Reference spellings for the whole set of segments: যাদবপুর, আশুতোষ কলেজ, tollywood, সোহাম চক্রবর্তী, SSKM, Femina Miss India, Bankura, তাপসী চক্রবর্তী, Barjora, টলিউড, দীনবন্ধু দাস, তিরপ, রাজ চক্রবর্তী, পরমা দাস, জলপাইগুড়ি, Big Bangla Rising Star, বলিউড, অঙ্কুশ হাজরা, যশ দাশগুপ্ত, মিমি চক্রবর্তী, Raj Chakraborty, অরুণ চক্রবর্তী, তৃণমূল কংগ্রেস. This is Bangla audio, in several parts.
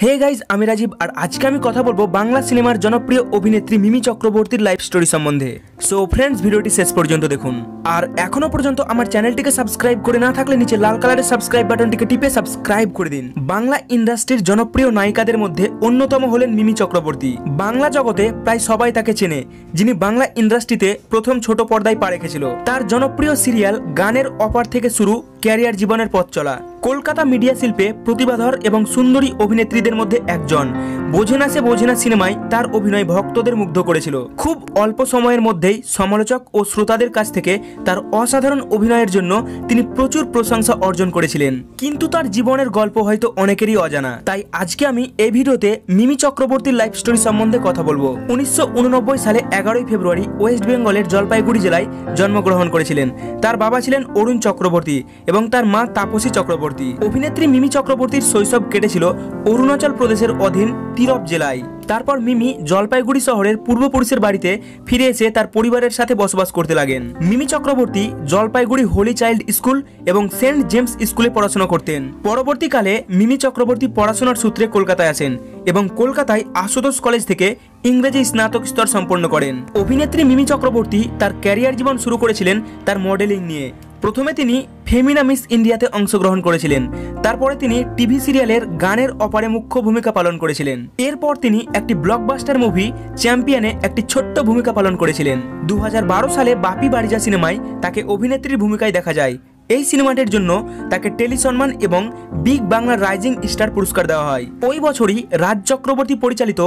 हे गाइज आमी राजीव और आज के आमी कथा बोलबो बांग्ला सिनेमार जनप्रिय अभिनेत्री मिमी चक्रवर्तीर लाइफ स्टोरी सम्बन्धे। सो फ्रेंड्स भिडियोटी शेष पर्यन्त देखुन और एखोनो पर्यन्त आमार चैनलटिके सबस्क्राइब करे ना थाकले नीचे लाल कालारेर सबस्क्राइब बाटनटिके टिपे सबस्क्राइब करे दिन। बांग्ला इंडस्ट्रीर जनप्रिय नायिकादेर मध्ये अन्यतम हलेन मिमी चक्रवर्ती। बांग्ला जगते प्राय सबाई ताके चेने जिनि बांग्ला इंडस्ट्रीते प्रथम छोट पर्दाय पा रेखेछिल। तार जनप्रिय सिरियाल गानेर अफार थेके शुरू ক্যারিয়ার জীবনের পথ চলা। কলকাতা মিডিয়া শিল্পে প্রতিভাধর এবং সুন্দরী অভিনেত্রীদের মধ্যে একজন। বোঝেনা সে বোঝেনা সিনেমায় তার অভিনয় ভক্তদের মুগ্ধ করেছিল। খুব অল্প সময়ের মধ্যেই সমালোচক ও শ্রোতাদের কাছ থেকে তার অসাধারণ অভিনয়ের জন্য তিনি প্রচুর প্রশংসা অর্জন করেছিলেন। কিন্তু তার জীবনের গল্প হয়তো অনেকেরই অজানা। তাই আজকে আমি এই ভিডিওতে মিমি চক্রবর্তীর লাইফ স্টোরি সম্বন্ধে কথা বলবো। 1989 সালে 11 ফেব্রুয়ারি ওয়েস্ট বেঙ্গলের জলপাইগুড়ি জেলায় জন্মগ্রহণ করেছিলেন। তার বাবা ছিলেন অরুণ চক্রবর্তী এবং তার মা তাপসী চক্রবর্তী। অভিনেত্রী মিমি চক্রবর্তীর শৈশব কেটেছিল অরুণাচল প্রদেশের অধীন তিরপ জেলায়। তারপর মিমি জলপাইগুড়ি শহরের পূর্বপুরুষের বাড়িতে ফিরে এসে তার পরিবারের সাথে বসবাস করতে লাগেন। মিমি চক্রবর্তী জলপাইগুড়ি হোলি চাইল্ড স্কুল এবং সেন্ট জেমস স্কুলে পড়াশোনা করতেন। পরবর্তীকালে মিমি চক্রবর্তী পড়াশোনার সূত্রে কলকাতায় আসেন এবং কলকাতায় আশুতোষ কলেজ থেকে ইংরেজি স্নাতক স্তর সম্পন্ন করেন। অভিনেত্রী মিমি চক্রবর্তী তার ক্যারিয়ার জীবন শুরু করেছিলেন তার মডেলিং নিয়ে। প্রথমে তিনি ফেমিনা মিস ইন্ডিয়াতে অংশগ্রহণ করেছিলেন। তারপরে তিনি টিভি সিরিয়ালের গানের অপারে মুখ্য ভূমিকা পালন করেছিলেন। এরপর তিনি একটি ব্লকবাস্টার মুভি চ্যাম্পিয়নে একটি ছোট্ট ভূমিকা পালন করেছিলেন। 2012 সালে বাপি বাড়ি সিনেমায় তাকে অভিনেত্রীর ভূমিকায় দেখা যায়। এই সিনেমাটির জন্য তাকে টেলি সম্মান এবং বিগ বাংলা রাইজিং স্টার পুরস্কার দেওয়া হয়। ওই বছরই রাজ চক্রবর্তী পরিচালিত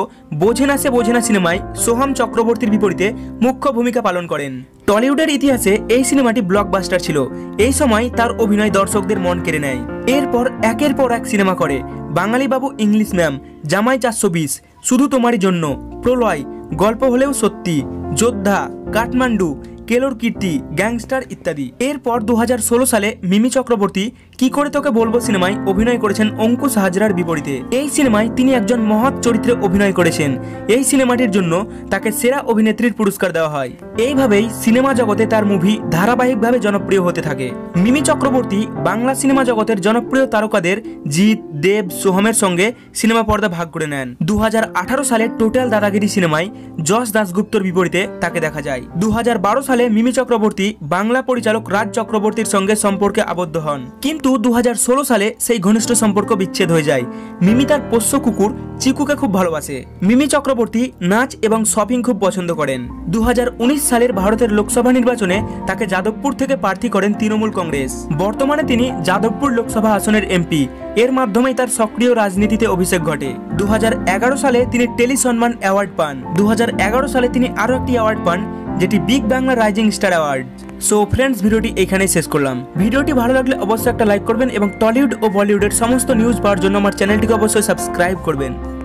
বোঝেনা সে বোঝেনা সিনেমায় সোহাম চক্রবর্তীর বিপরীতে মুখ্য ভূমিকা পালন করেন। টলিউডের ইতিহাসে এই সিনেমাটি ব্লকবাস্টার ছিল। এই সময় তার অভিনয় দর্শকদের মন কেড়ে নেয়। এরপর একের পর এক সিনেমা করে বাঙালি বাবু, ইংলিশ ম্যাম, জামাই 420, শুধু তোমারই জন্য, প্রলয়, গল্প হলেও সত্যি, যোদ্ধা, কাঠমান্ডু, কেলর কিটি, গ্যাংস্টার ইত্যাদি। এরপর 2016 সালে মিমি চক্রবর্তী কি করে তোকে বলবো সিনেমায় অভিনয় করেছেন অঙ্কুশ হাজরার বিপরীতে। এই সিনেমায় তিনি একজন মহৎ চরিত্রে অভিনয় করেছেন। এই সিনেমাটির জন্য তাকে সেরা অভিনেত্রীর পুরস্কার দেওয়া হয়। এইভাবেই সিনেমা জগতে তার মুভি ধারাবাহিকভাবে জনপ্রিয় হতে থাকে। মিমি চক্রবর্তী বাংলা সিনেমা জগতের জনপ্রিয় তারকাদের জিৎ, দেব, সোহমের সঙ্গে সিনেমা পর্দা ভাগ করে নেন। 2018 সালে টোটাল দাদাগিরি সিনেমায় যশ দাশগুপ্তর বিপরীতে তাকে দেখা যায়। 2012 সালে মিমি চক্রবর্তী বাংলা পরিচালক রাজ চক্রবর্তীর সঙ্গে সম্পর্কে আবদ্ধ হন, কিন্তু 2016 সালে সেই ঘনিষ্ঠ সম্পর্ক বিচ্ছেদ হয়ে যায়। মিমি তার পোষ্য কুকুর চিকুকে খুব ভালোবাসে। মিমি চক্রবর্তী নাচ এবং শপিং খুব পছন্দ করেন। 2019 সালের ভারতের লোকসভা নির্বাচনে তাকে যাদবপুর থেকে প্রার্থী করেন তৃণমূল কংগ্রেস। বর্তমানে তিনি যাদবপুর লোকসভা আসনের এমপি। এর মাধ্যমেই তার সক্রিয় রাজনীতিতে অভিষেক ঘটে। 2011 সালে তিনি টেলি সম্মান অ্যাওয়ার্ড পান। 2011 সালে তিনি আরো একটি অ্যাওয়ার্ড পান, যেটি big Bangla rising star award. So friends ভিডিওটি এখানেই শেষ করলাম। ভিডিওটি ভালো লাগলে অবশ্যই একটা লাইক করবেন এবং টলিউড ও বলিউডের সমস্ত নিউজ পাওয়ার জন্য আমার চ্যানেলটিকে অবশ্যই সাবস্ক্রাইব করবেন।